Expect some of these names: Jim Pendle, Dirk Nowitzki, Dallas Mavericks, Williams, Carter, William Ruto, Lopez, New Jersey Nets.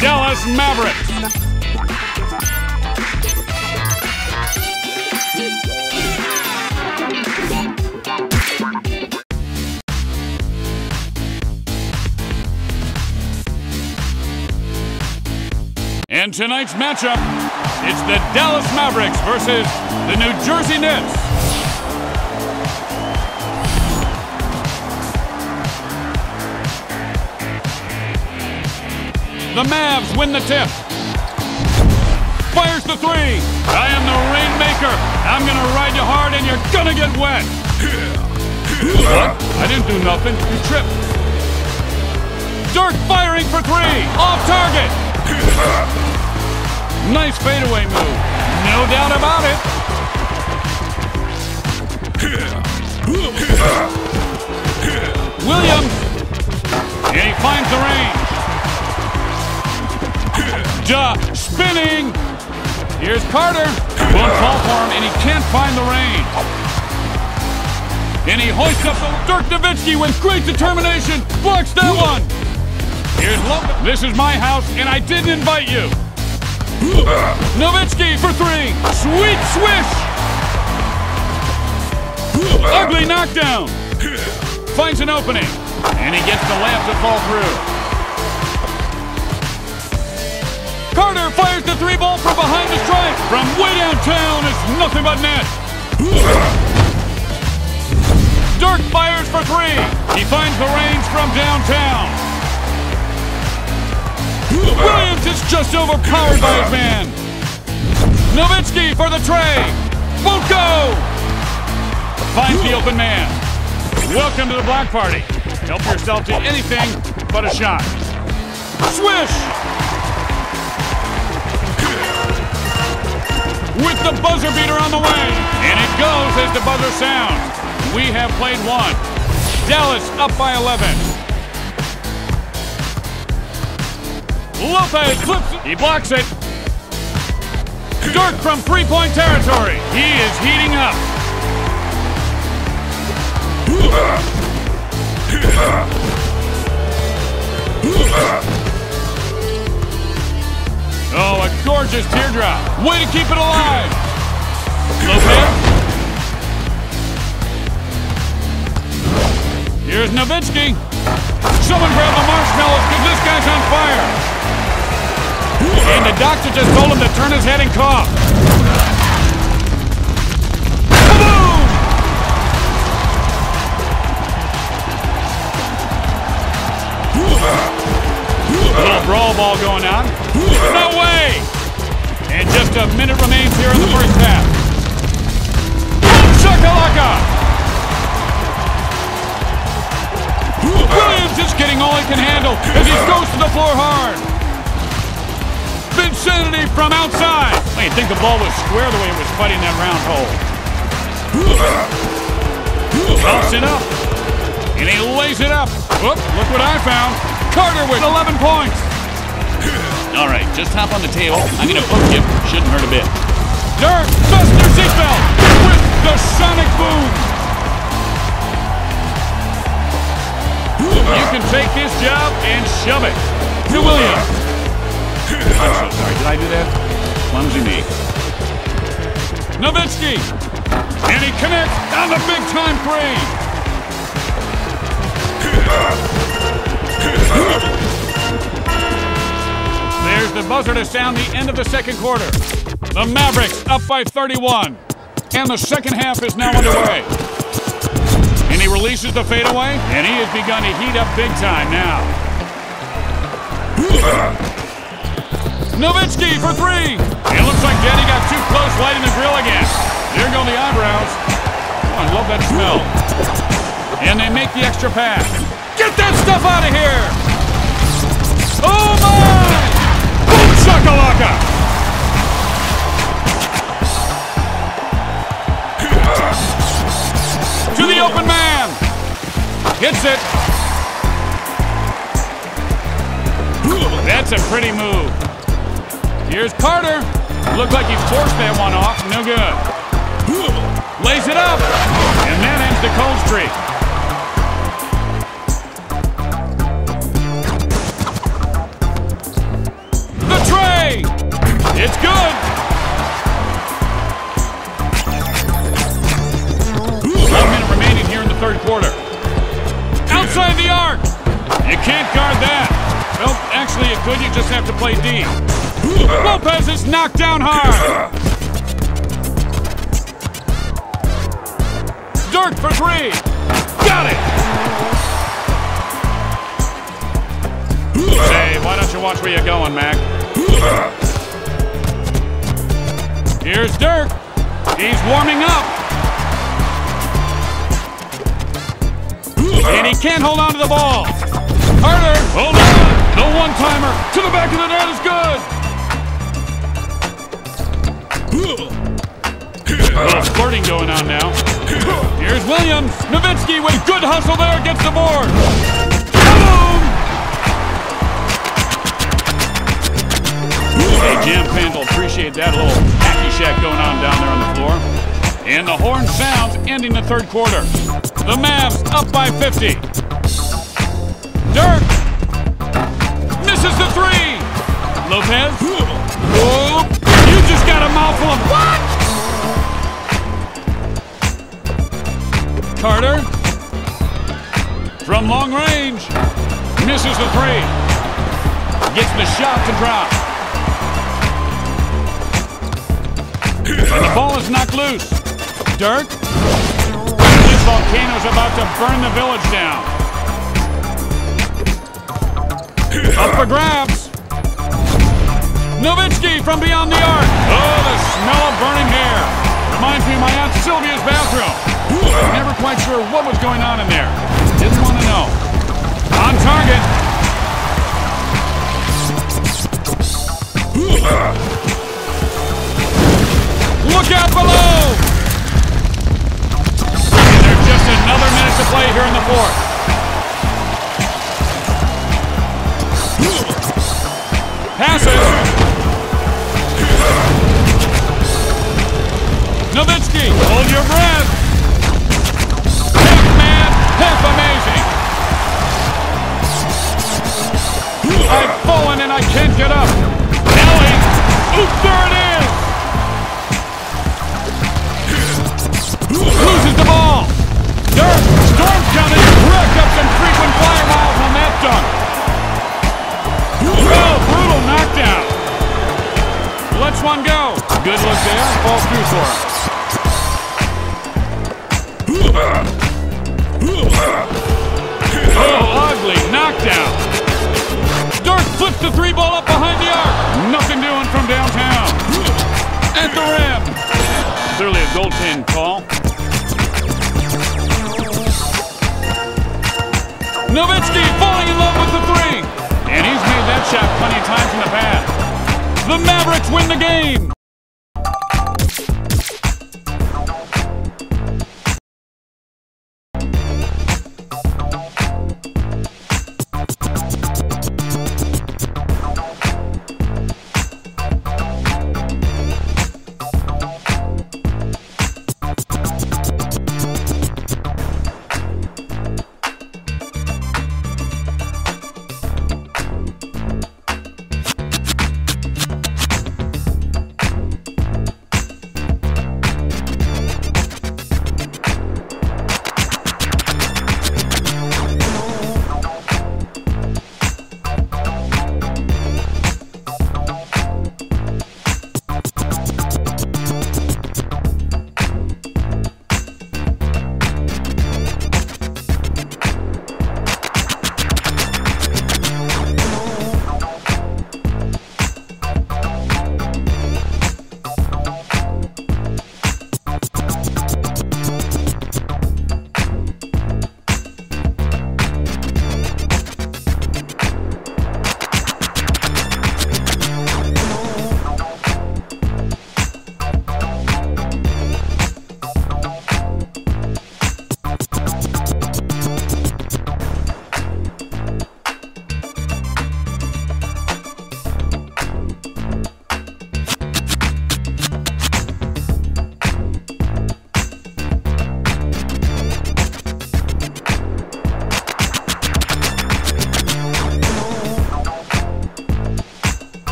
Dallas Mavericks. And tonight's matchup, it's the Dallas Mavericks versus the New Jersey Nets. The Mavs win the tip. Fires the three. I am the rainmaker. I'm gonna ride you hard and you're gonna get wet. What? I didn't do nothing. You tripped. Dirk firing for three. Off target. Nice fadeaway move. No doubt about it. Williams. And he finds the range. Duh. Spinning. Here's Carter. Won't call for him, and he can't find the range. And he hoists up Dirk Nowitzki with great determination. Blocks that one. Here's Lopez. This is my house, and I didn't invite you. Nowitzki for three. Sweet swish. Ugly knockdown. Finds an opening, and he gets the layup to fall through. Carter fires the three ball from behind the stripe. From way downtown, it's nothing but net. Dirk fires for three. He finds the range from downtown. Williams is just overpowered by his man. Nowitzki for the tray. Won't go. Finds the open man. Welcome to the block party. Help yourself to anything but a shot. Swish. With the buzzer beater on the way. And it goes as the buzzer sounds. We have played one. Dallas up by 11. Lopez flips it. He blocks it. Dirk from three-point territory. He is heating up. Oh, a gorgeous teardrop. Way to keep it alive. Lopez. Here's Nowitzki. Someone grab the marshmallows because this guy's on fire. And the doctor just told him to turn his head and cough. Kaboom! A little brawl ball going on. No way! And just a minute remains here in the first half. Shakalaka! Williams is getting all he can handle as he goes to the floor hard. Insanity from outside. I think the ball was square the way it was fighting that round hole. Bumps it up. And he lays it up. Whoop, look what I found. Carter with 11 points. All right, just hop on the table. I'm going to book him. Shouldn't hurt a bit. Dirk Buster seatbelt with the sonic boom. You can take this job and shove it to Williams. I'm so sorry, did I do that? Clumsy me. Nowitzki! And he connects on the big-time three! There's the buzzer to sound the end of the second quarter. The Mavericks up by 31. And the second half is now underway. And he releases the fadeaway, and he has begun to heat up big time now. Nowitzki for three. It looks like Daddy got too close lighting the grill again. There go the eyebrows. Oh, I love that smell. And they make the extra pass. Get that stuff out of here! Oh my! Boom shakalaka! To the open man. Hits it. That's a pretty move. Here's Carter. Looked like he forced that one off. no good. Lays it up, and that ends the cold streak. The tray! It's good! One minute remaining here in the third quarter. Outside the arc! You can't guard that. Well, actually, it could. You just have to play D. Lopez is knocked down hard. Dirk for three. Got it. Hey, why don't you watch where you're going, Mac? Here's Dirk. He's warming up. And he can't hold on to the ball. Carter. Oh, no. No one-timer. To the back of the net is good. A little flirting going on now. Here's Williams. Nowitzki with good hustle there gets the board. Boom! Hey, Jim Pendle, appreciate that little hacky shack going on down there on the floor. And the horn sounds, ending the third quarter. The Mavs up by 50. Dirk misses the three. Lopez. Whoa. You just got a mouthful of what? Carter, from long range, misses the three. Gets the shot to drop. And the ball is knocked loose. Dirk, this volcano's about to burn the village down. Up for grabs. Nowitzki from beyond the arc. Oh, the smell of burning hair. Reminds me of my Aunt Sylvia's bathroom. Never quite sure what was going on in there. Didn't want to know. On target. Look out below! And there's just another minute to play here in the fourth. Passes. Nowitzki, hold your breath. Amazing! I've fallen and I can't get up. Ellie! Oops, there it is! Loses the ball. Dirk, storm coming. Rack up some frequent flyer miles on that dunk. Well, brutal knockdown. Let's one go. Good look there. Falls through for him. Oh, ugly knockdown. Dirk flips the three ball up behind the arc. Nothing doing from downtown. At the rim. Clearly a goaltend call. Nowitzki falling in love with the three. And he's made that shot plenty of times in the past. The Mavericks win the game.